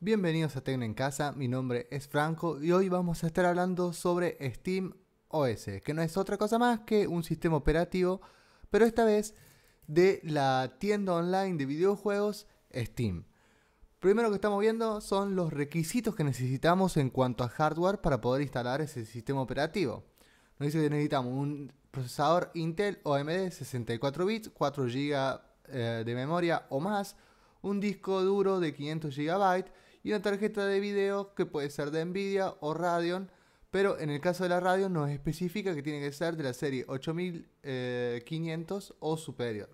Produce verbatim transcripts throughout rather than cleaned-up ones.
Bienvenidos a Tecno en Casa, mi nombre es Franco y hoy vamos a estar hablando sobre SteamOS, que no es otra cosa más que un sistema operativo, pero esta vez de la tienda online de videojuegos Steam. Primero que estamos viendo son los requisitos que necesitamos en cuanto a hardware para poder instalar ese sistema operativo. Nos dice que necesitamos un procesador Intel o A M D sesenta y cuatro bits, cuatro gigas eh, de memoria o más, un disco duro de quinientos gigas y una tarjeta de video que puede ser de NVIDIA o Radeon, pero en el caso de la Radeon nos especifica que tiene que ser de la serie ocho mil quinientos o superior.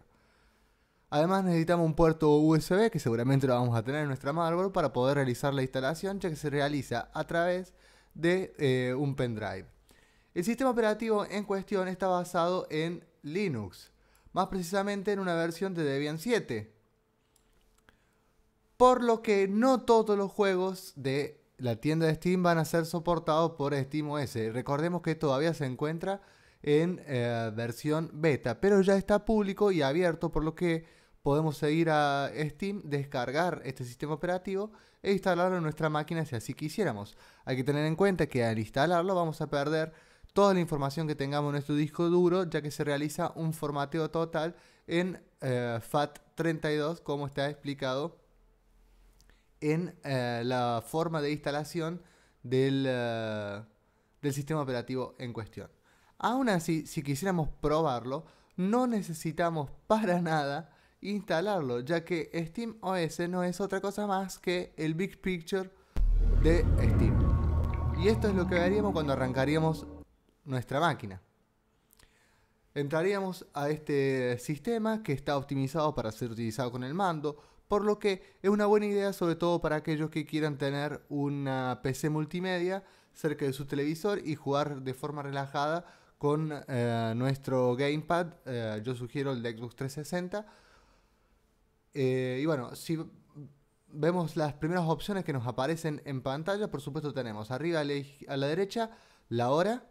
Además necesitamos un puerto U S B, que seguramente lo vamos a tener en nuestra motherboard, para poder realizar la instalación, ya que se realiza a través de eh, un pendrive. El sistema operativo en cuestión está basado en Linux, más precisamente en una versión de Debian siete. Por lo que no todos los juegos de la tienda de Steam van a ser soportados por SteamOS. Recordemos que todavía se encuentra en eh, versión beta, pero ya está público y abierto, por lo que podemos seguir a Steam, descargar este sistema operativo e instalarlo en nuestra máquina si así quisiéramos. Hay que tener en cuenta que al instalarlo vamos a perder toda la información que tengamos en nuestro disco duro, ya que se realiza un formateo total en eh, FAT treinta y dos, como está explicado en eh, la forma de instalación del, eh, del sistema operativo en cuestión. Aún así, si quisiéramos probarlo, no necesitamos para nada instalarlo, ya que SteamOS no es otra cosa más que el Big Picture de Steam. Y esto es lo que veríamos cuando arrancaríamos nuestra máquina. Entraríamos a este sistema que está optimizado para ser utilizado con el mando, por lo que es una buena idea sobre todo para aquellos que quieran tener una P C multimedia cerca de su televisor y jugar de forma relajada con eh, nuestro Gamepad. Eh, yo sugiero el de Xbox trescientos sesenta. Eh, y bueno, si vemos las primeras opciones que nos aparecen en pantalla, por supuesto tenemos arriba a la derecha la hora.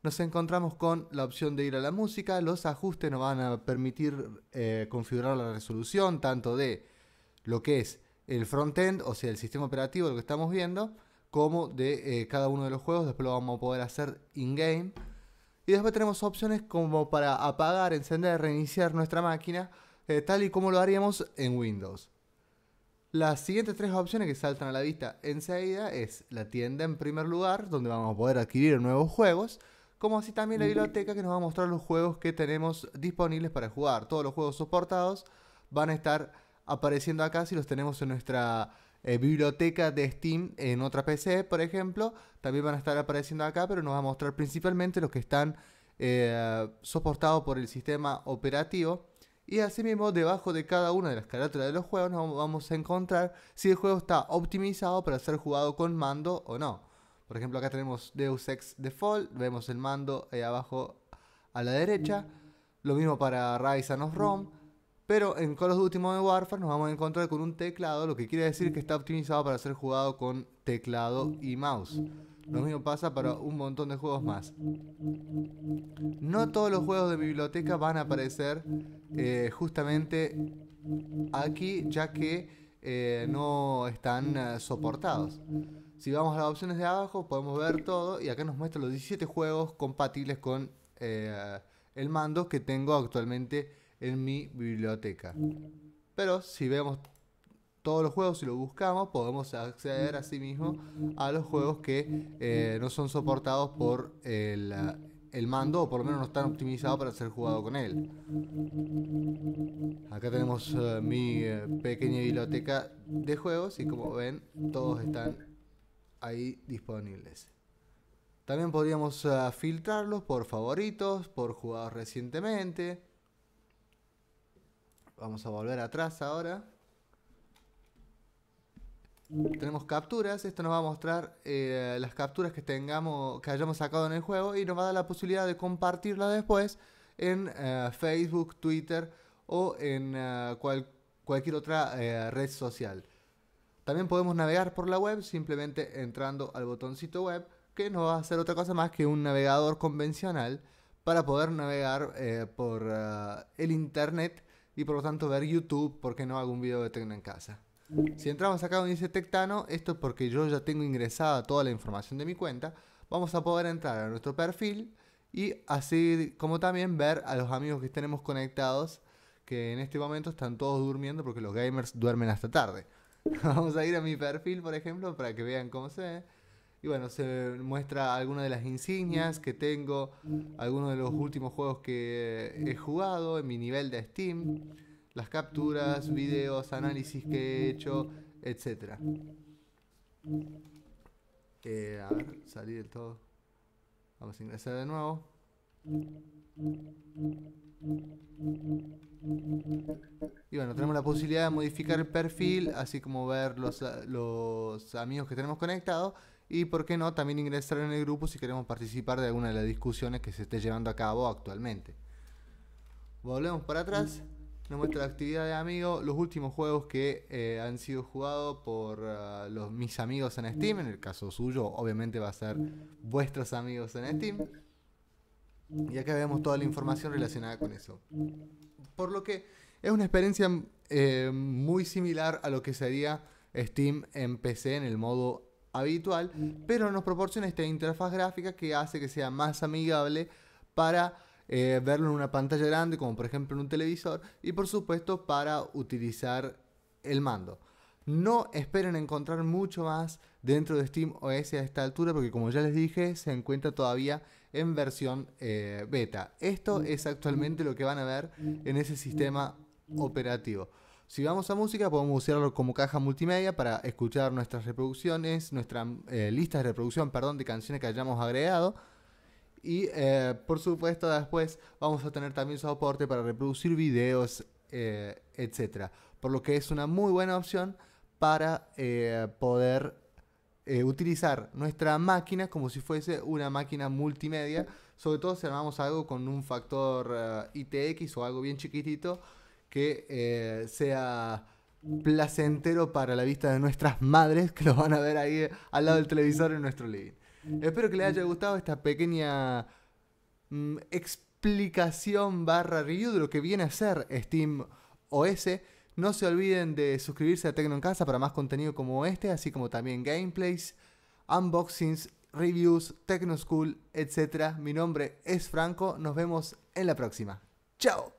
Nos encontramos con la opción de ir a la música. Los ajustes nos van a permitir eh, configurar la resolución tanto de lo que es el frontend, o sea el sistema operativo, lo que estamos viendo, como de eh, cada uno de los juegos. Después lo vamos a poder hacer in-game. Y después tenemos opciones como para apagar, encender, reiniciar nuestra máquina, eh, tal y como lo haríamos en Windows. Las siguientes tres opciones que saltan a la vista enseguida es la tienda en primer lugar, donde vamos a poder adquirir nuevos juegos, como así también la biblioteca que nos va a mostrar los juegos que tenemos disponibles para jugar. Todos los juegos soportados van a estar apareciendo acá si los tenemos en nuestra eh, biblioteca de Steam en otra P C, por ejemplo. También van a estar apareciendo acá, pero nos va a mostrar principalmente los que están eh, soportados por el sistema operativo. Y asimismo, debajo de cada una de las carátulas de los juegos nos vamos a encontrar si el juego está optimizado para ser jugado con mando o no. Por ejemplo, acá tenemos Deus Ex Default, vemos el mando ahí abajo a la derecha. Lo mismo para Rise of Rome, pero en Call of Duty Modern Warfare nos vamos a encontrar con un teclado, lo que quiere decir que está optimizado para ser jugado con teclado y mouse. Lo mismo pasa para un montón de juegos más. No todos los juegos de biblioteca van a aparecer eh, justamente aquí, ya que eh, no están eh, soportados. Si vamos a las opciones de abajo podemos ver todo y acá nos muestra los diecisiete juegos compatibles con eh, el mando que tengo actualmente en mi biblioteca. Pero si vemos todos los juegos y si lo buscamos podemos acceder asimismo a los juegos que eh, no son soportados por el, el mando, o por lo menos no están optimizados para ser jugado con él. Acá tenemos eh, mi eh, pequeña biblioteca de juegos y como ven todos están ahí disponibles. También podríamos uh, filtrarlos por favoritos, por jugados recientemente. Vamos a volver atrás ahora. Tenemos capturas. Esto nos va a mostrar eh, las capturas que tengamos, que hayamos sacado en el juego, y nos va a dar la posibilidad de compartirlas después en uh, Facebook, Twitter o en uh, cual, cualquier otra uh, red social. También podemos navegar por la web simplemente entrando al botoncito web, que no va a hacer otra cosa más que un navegador convencional para poder navegar eh, por uh, el internet y por lo tanto ver YouTube, porque no, algún video de Tecno en Casa. Si entramos acá donde dice Tecno, esto es porque yo ya tengo ingresada toda la información de mi cuenta. Vamos a poder entrar a nuestro perfil y así como también ver a los amigos que tenemos conectados, que en este momento están todos durmiendo porque los gamers duermen hasta tarde. Vamos a ir a mi perfil, por ejemplo, para que vean cómo se ve. Y bueno, se muestra algunas de las insignias que tengo, algunos de los últimos juegos que he jugado en mi nivel de Steam, las capturas, videos, análisis que he hecho, etcétera. Eh, a ver, salí del todo. Vamos a ingresar de nuevo. Y bueno, tenemos la posibilidad de modificar el perfil, así como ver los, los amigos que tenemos conectados. Y por qué no, también ingresar en el grupo si queremos participar de alguna de las discusiones que se esté llevando a cabo actualmente. Volvemos para atrás. Nos muestra la actividad de amigos, los últimos juegos que eh, han sido jugados por uh, los, mis amigos en Steam. En el caso suyo, obviamente va a ser vuestros amigos en Steam. Y acá vemos toda la información relacionada con eso. Por lo que es una experiencia eh, muy similar a lo que sería Steam en P C en el modo habitual, pero nos proporciona esta interfaz gráfica que hace que sea más amigable para eh, verlo en una pantalla grande, como por ejemplo en un televisor, y por supuesto para utilizar el mando. No esperen encontrar mucho más dentro de SteamOS a esta altura, porque como ya les dije, se encuentra todavía en versión eh, beta. Esto es actualmente lo que van a ver en ese sistema operativo. Si vamos a música, podemos usarlo como caja multimedia para escuchar nuestras reproducciones, nuestras eh, listas de reproducción, perdón, de canciones que hayamos agregado. Y eh, por supuesto después vamos a tener también soporte para reproducir videos, eh, etcétera. Por lo que es una muy buena opción para eh, poder eh, utilizar nuestra máquina como si fuese una máquina multimedia. Sobre todo si armamos algo con un factor eh, I T X o algo bien chiquitito, que eh, sea placentero para la vista de nuestras madres, que los van a ver ahí al lado del televisor en nuestro living. Espero que les haya gustado esta pequeña mmm, explicación barra review de lo que viene a ser SteamOS. No se olviden de suscribirse a Tecno en Casa para más contenido como este, así como también gameplays, unboxings, reviews, Tecno School, etcétera. Mi nombre es Franco, nos vemos en la próxima. ¡Chao!